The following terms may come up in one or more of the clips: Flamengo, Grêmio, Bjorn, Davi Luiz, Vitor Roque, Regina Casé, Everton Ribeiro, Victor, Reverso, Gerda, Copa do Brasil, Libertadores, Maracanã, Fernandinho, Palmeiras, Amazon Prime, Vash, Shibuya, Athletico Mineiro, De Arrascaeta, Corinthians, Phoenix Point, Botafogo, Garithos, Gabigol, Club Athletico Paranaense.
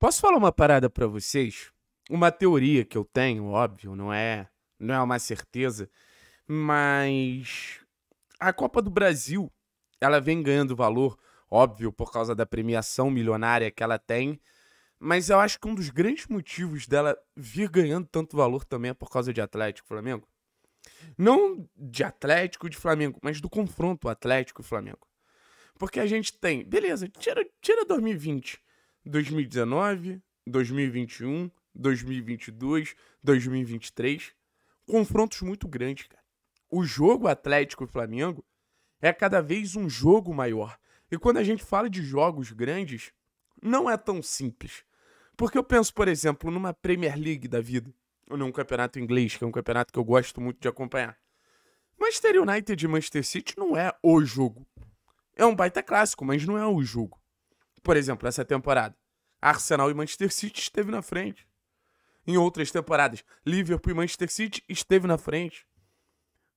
Posso falar uma parada pra vocês? Uma teoria que eu tenho, óbvio, não é uma certeza, mas a Copa do Brasil, ela vem ganhando valor, óbvio, por causa da premiação milionária que ela tem, mas eu acho que um dos grandes motivos dela vir ganhando tanto valor também é por causa de Athletico e Flamengo. Não de Athletico e de Flamengo, mas do confronto Athletico e Flamengo. Porque a gente tem... Beleza, tira 2020, 2019, 2021, 2022, 2023. Confrontos muito grandes, cara. O jogo Athletico e Flamengo é cada vez um jogo maior. E quando a gente fala de jogos grandes, não é tão simples. Porque eu penso, por exemplo, numa Premier League da vida, ou num campeonato inglês, que é um campeonato que eu gosto muito de acompanhar. Manchester United e Manchester City não é o jogo. É um baita clássico, mas não é o jogo. Por exemplo, essa temporada, Arsenal e Manchester City esteve na frente. Em outras temporadas, Liverpool e Manchester City esteve na frente.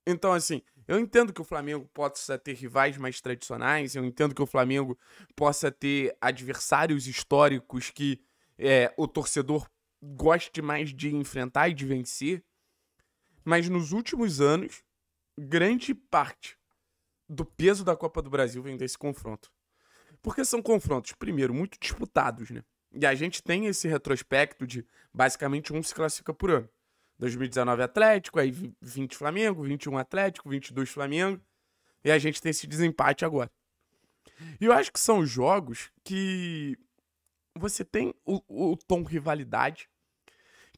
Então, assim, eu entendo que o Flamengo possa ter rivais mais tradicionais, eu entendo que o Flamengo possa ter adversários históricos que o torcedor goste mais de enfrentar e de vencer, mas nos últimos anos, grande parte do peso da Copa do Brasil vem desse confronto. Porque são confrontos, primeiro, muito disputados, né? E a gente tem esse retrospecto de, basicamente, um se classifica por ano. 2019 Athletico, aí 20 Flamengo, 21 Athletico, 22 Flamengo. E a gente tem esse desempate agora. E eu acho que são jogos que você tem o tom rivalidade,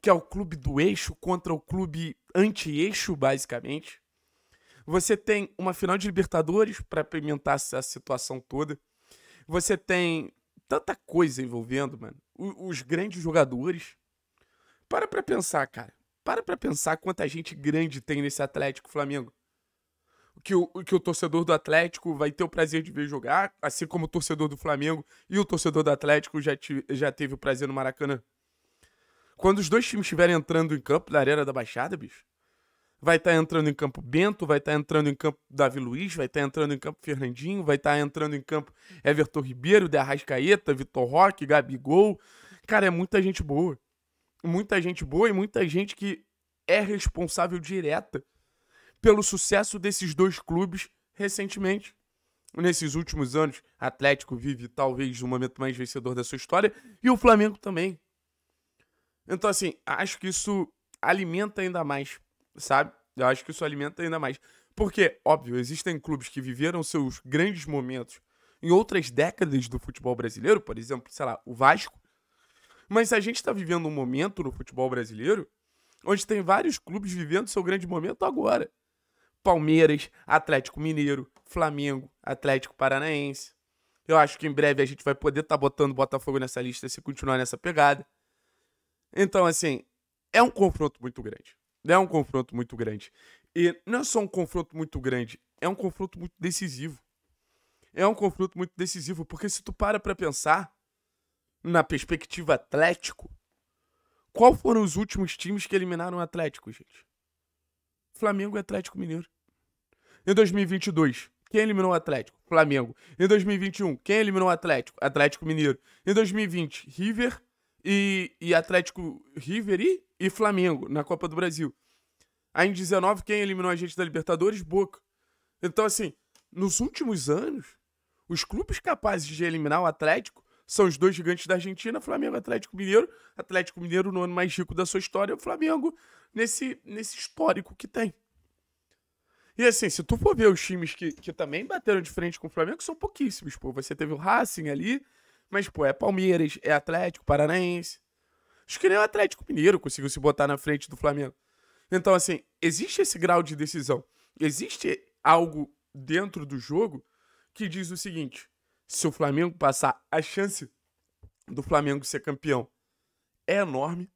que é o clube do eixo contra o clube anti-eixo, basicamente. Você tem uma final de Libertadores para apimentar essa situação toda. Você tem tanta coisa envolvendo, mano, os grandes jogadores. Para pra pensar, cara. Para pra pensar quanta gente grande tem nesse Athletico Flamengo. Que o torcedor do Athletico vai ter o prazer de ver jogar, assim como o torcedor do Flamengo e o torcedor do Athletico já teve o prazer no Maracanã. Quando os dois times estiverem entrando em campo da Arena da Baixada, bicho, vai estar entrando em campo Bento, vai estar entrando em campo Davi Luiz, vai estar entrando em campo Fernandinho, vai estar entrando em campo Everton Ribeiro, De Arrascaeta, Vitor Roque, Gabigol. Cara, é muita gente boa. Muita gente boa e muita gente que é responsável direta pelo sucesso desses dois clubes recentemente. Nesses últimos anos, Athletico vive talvez o momento mais vencedor da sua história e o Flamengo também. Então, assim, acho que isso alimenta ainda mais, sabe? Eu acho que isso alimenta ainda mais. Porque, óbvio, existem clubes que viveram seus grandes momentos em outras décadas do futebol brasileiro, por exemplo, sei lá, o Vasco. Mas a gente está vivendo um momento no futebol brasileiro onde tem vários clubes vivendo seu grande momento agora. Palmeiras, Athletico Mineiro, Flamengo, Athletico Paranaense. Eu acho que em breve a gente vai poder estar botando Botafogo nessa lista se continuar nessa pegada. Então, assim, é um confronto muito grande. É um confronto muito grande. E não é só um confronto muito grande, é um confronto muito decisivo. É um confronto muito decisivo, porque se tu para pra pensar na perspectiva Athletico, qual foram os últimos times que eliminaram o Athletico, gente? Flamengo e Athletico Mineiro. Em 2022, quem eliminou o Athletico? Flamengo. Em 2021, quem eliminou o Athletico? Athletico Mineiro. Em 2020, River e Athletico River e Flamengo na Copa do Brasil. Aí em 2019, quem eliminou a gente da Libertadores? Boca. Então, assim, nos últimos anos, os clubes capazes de eliminar o Athletico são os dois gigantes da Argentina, Flamengo, Athletico Mineiro. Athletico Mineiro no ano mais rico da sua história, o Flamengo nesse histórico que tem. E assim, se tu for ver os times que também bateram de frente com o Flamengo, são pouquíssimos, pô. Você teve o Racing ali, mas, pô, é Palmeiras, é Athletico Paranaense. Acho que nem o Athletico Mineiro conseguiu se botar na frente do Flamengo. Então, assim, existe esse grau de decisão. Existe algo dentro do jogo que diz o seguinte: se o Flamengo passar, a chance do Flamengo ser campeão é enorme.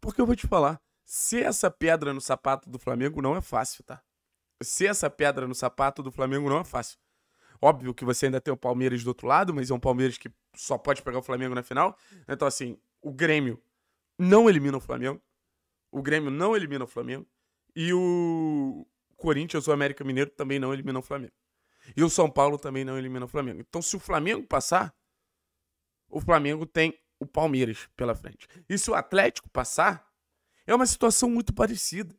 Porque eu vou te falar, ser essa pedra no sapato do Flamengo não é fácil, tá? Ser essa pedra no sapato do Flamengo não é fácil. Óbvio que você ainda tem o Palmeiras do outro lado, mas é um Palmeiras que só pode pegar o Flamengo na final. Então, assim, o Grêmio não elimina o Flamengo. O Grêmio não elimina o Flamengo. E o Corinthians, o América Mineiro, também não elimina o Flamengo. E o São Paulo também não elimina o Flamengo. Então, se o Flamengo passar, o Flamengo tem o Palmeiras pela frente. E se o Atlético passar, é uma situação muito parecida.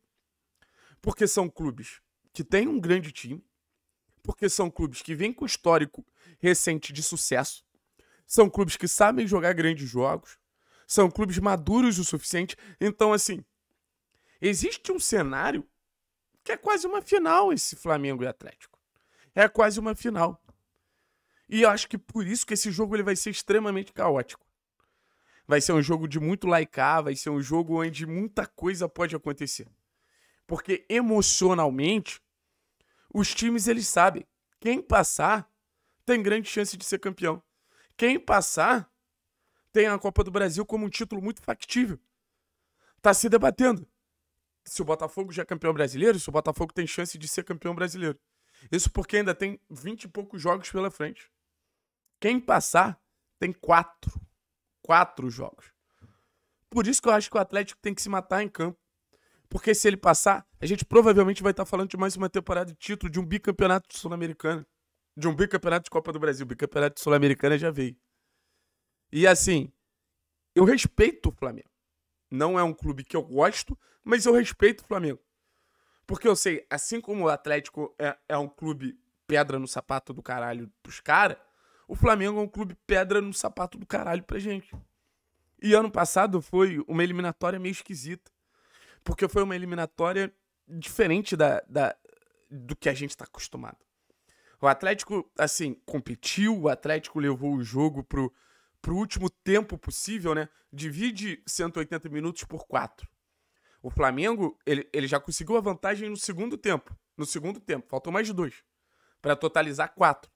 Porque são clubes que têm um grande time, porque são clubes que vêm com histórico recente de sucesso, são clubes que sabem jogar grandes jogos, são clubes maduros o suficiente. Então, assim, existe um cenário que é quase uma final esse Flamengo e Atlético. É quase uma final. E eu acho que por isso que esse jogo ele vai ser extremamente caótico. Vai ser um jogo de muito laicar, vai ser um jogo onde muita coisa pode acontecer. Porque emocionalmente, os times eles sabem. Quem passar tem grande chance de ser campeão. Quem passar tem a Copa do Brasil como um título muito factível. Tá se debatendo. Se o Botafogo já é campeão brasileiro, se o Botafogo tem chance de ser campeão brasileiro. Isso porque ainda tem 20 e poucos jogos pela frente. Quem passar tem 4 jogos. Por isso que eu acho que o Atlético tem que se matar em campo. Porque se ele passar, a gente provavelmente vai estar falando de mais uma temporada de título, de um bicampeonato sul-americano. De um bicampeonato de Copa do Brasil. Bicampeonato sul-americano já veio. E assim, eu respeito o Flamengo. Não é um clube que eu gosto, mas eu respeito o Flamengo. Porque eu sei, assim como o Atlético é um clube pedra no sapato do caralho pros caras, o Flamengo é um clube pedra no sapato do caralho pra gente. E ano passado foi uma eliminatória meio esquisita. Porque foi uma eliminatória diferente do que a gente tá acostumado. O Atlético, assim, competiu, o Atlético levou o jogo pro último tempo possível, né? Divide 180 minutos por 4. O Flamengo, ele já conseguiu a vantagem no segundo tempo. Faltou mais de 2. Pra totalizar 4.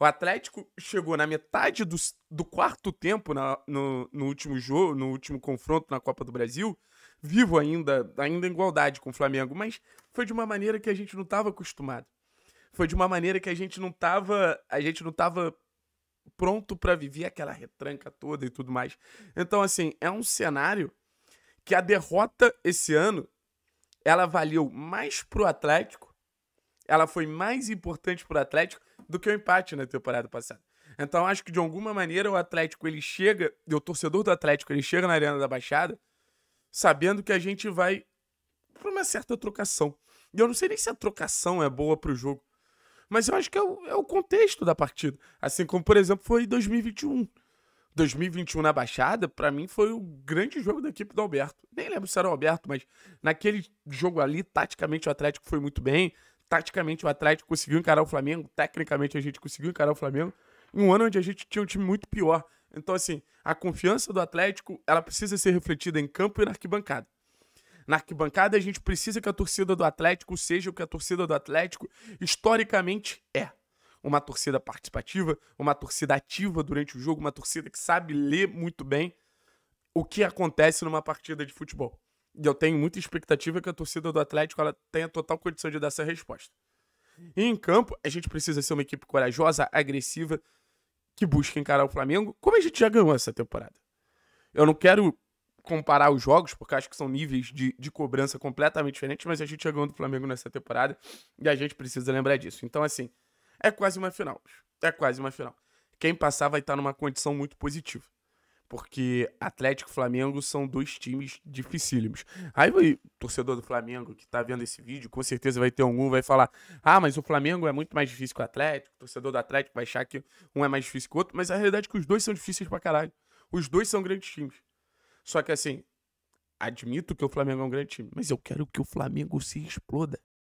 O Atlético chegou na metade do quarto tempo no último jogo, no último confronto na Copa do Brasil, vivo ainda em igualdade com o Flamengo, mas foi de uma maneira que a gente não estava acostumado. Foi de uma maneira que a gente não estava pronto para viver aquela retranca toda e tudo mais. Então, assim, é um cenário que a derrota esse ano, ela valeu mais pro Atlético, ela foi mais importante pro Atlético do que o empate na temporada passada. Então, acho que de alguma maneira o Atlético, ele chega, e o torcedor do Atlético, ele chega na Arena da Baixada, sabendo que a gente vai para uma certa trocação. E eu não sei nem se a trocação é boa para o jogo, mas eu acho que é o contexto da partida. Assim como, por exemplo, foi 2021. 2021 na Baixada, para mim, foi o grande jogo da equipe do Alberto. Nem lembro se era o Alberto, mas naquele jogo ali, taticamente, o Atlético foi muito bem. Taticamente, o Atlético conseguiu encarar o Flamengo. Tecnicamente, a gente conseguiu encarar o Flamengo. Em um ano onde a gente tinha um time muito pior. Então, assim, a confiança do Atlético, ela precisa ser refletida em campo e na arquibancada. Na arquibancada, a gente precisa que a torcida do Atlético seja o que a torcida do Atlético historicamente é. Uma torcida participativa, uma torcida ativa durante o jogo, uma torcida que sabe ler muito bem o que acontece numa partida de futebol. E eu tenho muita expectativa que a torcida do Atlético ela tenha total condição de dar essa resposta. E em campo, a gente precisa ser uma equipe corajosa, agressiva, que busca encarar o Flamengo, como a gente já ganhou essa temporada. Eu não quero comparar os jogos, porque acho que são níveis de cobrança completamente diferentes, mas a gente já ganhou do Flamengo nessa temporada e a gente precisa lembrar disso. Então, assim, é quase uma final. É quase uma final. Quem passar vai estar numa condição muito positiva, porque Atlético e Flamengo são dois times dificílimos. Aí o torcedor do Flamengo que tá vendo esse vídeo, com certeza vai ter algum, vai falar, ah, mas o Flamengo é muito mais difícil que o Atlético, o torcedor do Atlético vai achar que um é mais difícil que o outro, mas a realidade é que os dois são difíceis pra caralho. Os dois são grandes times. Só que assim, admito que o Flamengo é um grande time, mas eu quero que o Flamengo se exploda.